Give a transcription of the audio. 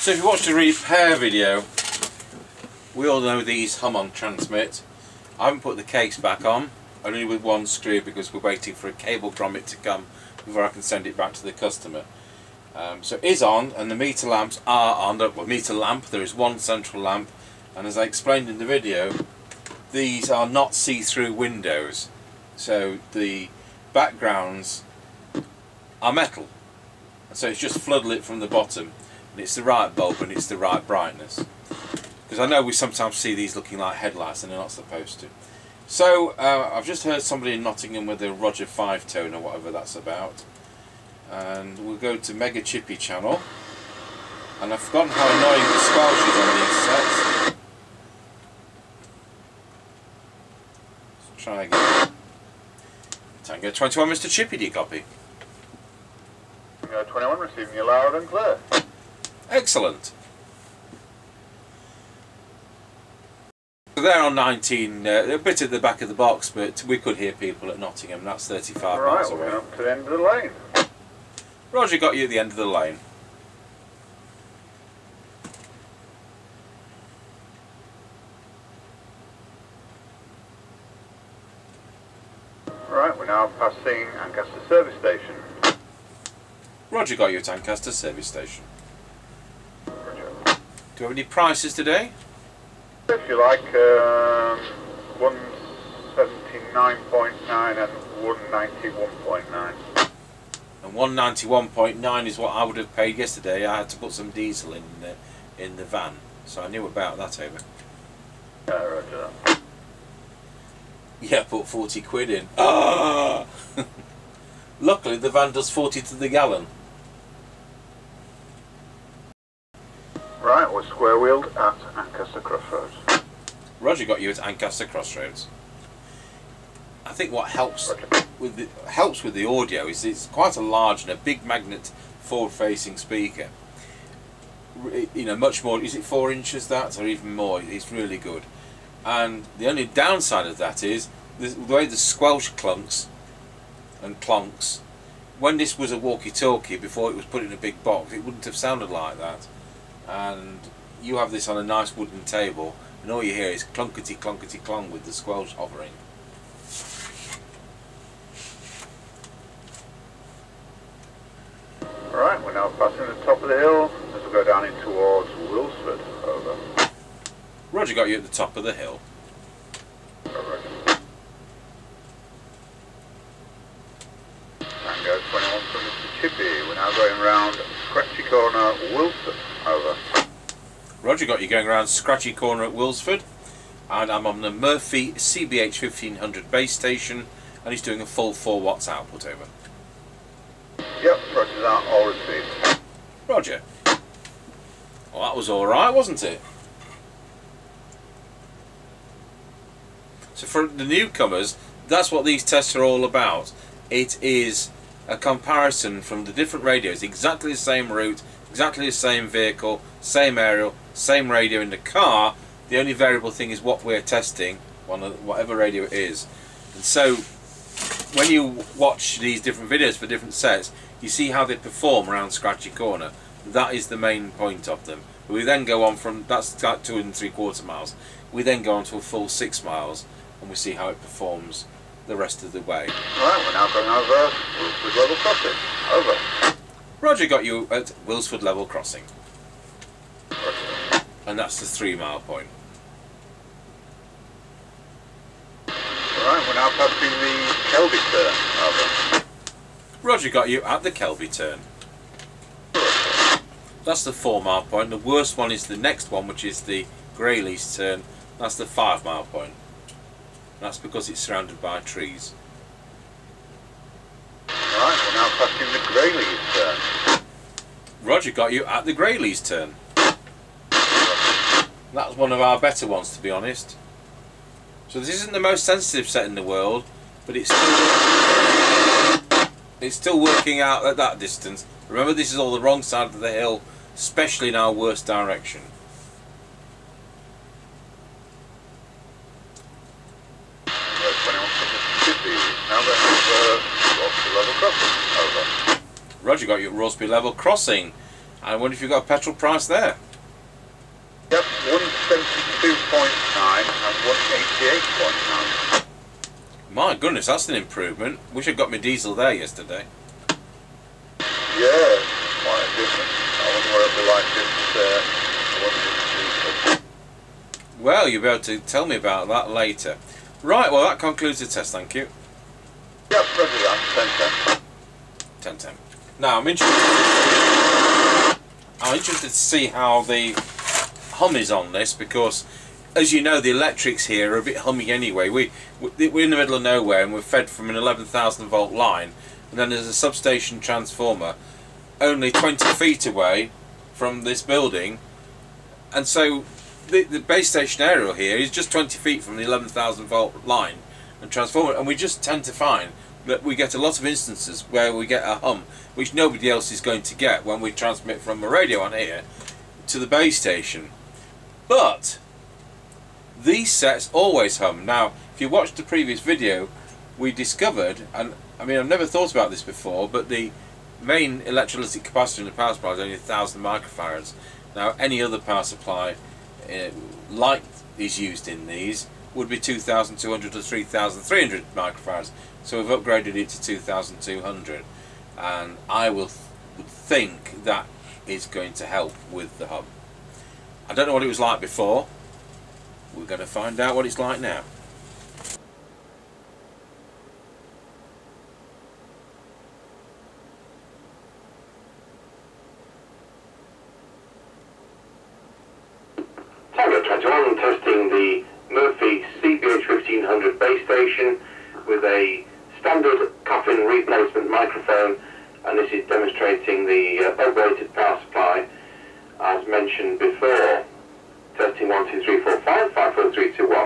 So if you watch the repair video, we all know these hum on transmit. I haven't put the case back on, only with one screw, because we're waiting for a cable from it to come before I can send it back to the customer. So it is on, and the meter lamps are on. Well, meter lamp, there is one central lamp, and as I explained in the video, these are not see-through windows, so the backgrounds are metal, and so it's just floodlit from the bottom, and it's the right bulb and it's the right brightness, because I know we sometimes see these looking like headlights and they're not supposed to. So I've just heard somebody in Nottingham with a Roger 5 tone or whatever that's about, and we'll go to Mega Chippy channel, and I've forgotten how annoying the squelch is on these sets. Let's try again. Tango 21, Mr. Chippy, do you copy? Tango 21, receiving you loud and clear. Excellent. So they're on 19, they're a bit at the back of the box, but we could hear people at Nottingham. That's 35 miles away. All right, we're up to the end of the lane. Roger, got you at the end of the lane. Right, we're now passing Ancaster service station. Roger, got you at Ancaster service station. Roger. Do you have any prices today? If you like, 179.9 and 191.9. And 191.9 is what I would have paid yesterday. I had to put some diesel in the van, so I knew about that over. Yeah, Roger that. Yeah, put 40 quid in. Ah! Luckily, the van does 40 to the gallon. Right, we're square wheeled at Ancaster Crossroads. Roger, got you at Ancaster Crossroads. I think what helps with the audio is it's quite a large and a big magnet forward-facing speaker. You know, much more. Is it 4 inches that, or even more? It's really good. And the only downside of that is the way the squelch clunks and clonks. When this was a walkie-talkie before it was put in a big box, it wouldn't have sounded like that. And you have this on a nice wooden table, and all you hear is clunkety clunkety clong with the squelch hovering. Right, we're now passing the top of the hill as we go down in towards Wilsford. Over. Roger, got you at the top of the hill. Roger. Tango 21 from Mr. Chippy. We're now going round Scratchy Corner, Wilsford. Over. Roger, got you going round Scratchy Corner at Wilsford, and I'm on the Murphy CBH1500 base station, and he's doing a full 4 watts output. Over. Yep, Roger that, all received. Roger. Well, that was alright, wasn't it? So for the newcomers, that's what these tests are all about. It is a comparison from the different radios, exactly the same route, exactly the same vehicle, same aerial, same radio in the car. The only variable thing is what we're testing, whatever radio it is. And so, when you watch these different videos for different sets, you see how they perform around Scratchy Corner. That is the main point of them. We then go on from, that's like 2 3/4 miles. We then go on to a full 6 miles, and we see how it performs the rest of the way. Right, we're now going over Wilsford Level Crossing. Over. Roger, got you at Wilsford Level Crossing. Roger. And that's the 3 mile point. Right, we're now passing the Kelby turn. Over. Roger, got you at the Kelby turn. Roger. That's the 4 mile point. The worst one is the next one, which is the Grayleys turn. That's the 5 mile point. That's because it's surrounded by trees. Right, we're now passing the Grayleys turn. Roger, got you at the Grayleys turn. Roger. That's one of our better ones, to be honest. So this isn't the most sensitive set in the world, but it's still working out at that distance. Remember, this is all the wrong side of the hill, especially in our worst direction. Roger, got you at Rossby Level Crossing, I wonder if you've got a petrol price there. Yep, 172.9 and 188.9. My goodness, that's an improvement. Wish I'd got my diesel there yesterday. Yeah, quite a difference. I wonder what it'd be like if I wanted diesel. Well, you'll be able to tell me about that later. Right, well that concludes the test, thank you. Yep, probably that, 10-10. 10-10. Now, I'm interested to see how the hum is on this, because as you know the electrics here are a bit hummy anyway. We're in the middle of nowhere and we're fed from an 11,000 volt line, and then there's a substation transformer only 20 feet away from this building, and so the base station aerial here is just 20 feet from the 11,000 volt line and transformer, and we just tend to find that we get a lot of instances where we get a hum which nobody else is going to get when we transmit from a radio on here to the base station. But these sets always hum. Now, if you watched the previous video, we discovered, and I mean I've never thought about this before, but the main electrolytic capacitor in the power supply is only 1,000 microfarads. Now, any other power supply like is used in these would be 2,200 to 3,300 microfarads. So we've upgraded it to 2,200, and I would think that is going to help with the hum. I don't know what it was like before. We're going to find out what it's like now. Tango Track 1 testing the Murphy CBH1500 base station with a standard coffin replacement microphone, and this is demonstrating the overrated power supply as mentioned before. Testing 1, 2, 3, 4, 5, 5, 4, 3, 2, 1.